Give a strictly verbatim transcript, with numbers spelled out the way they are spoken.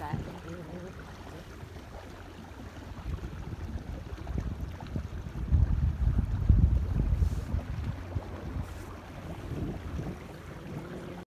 that.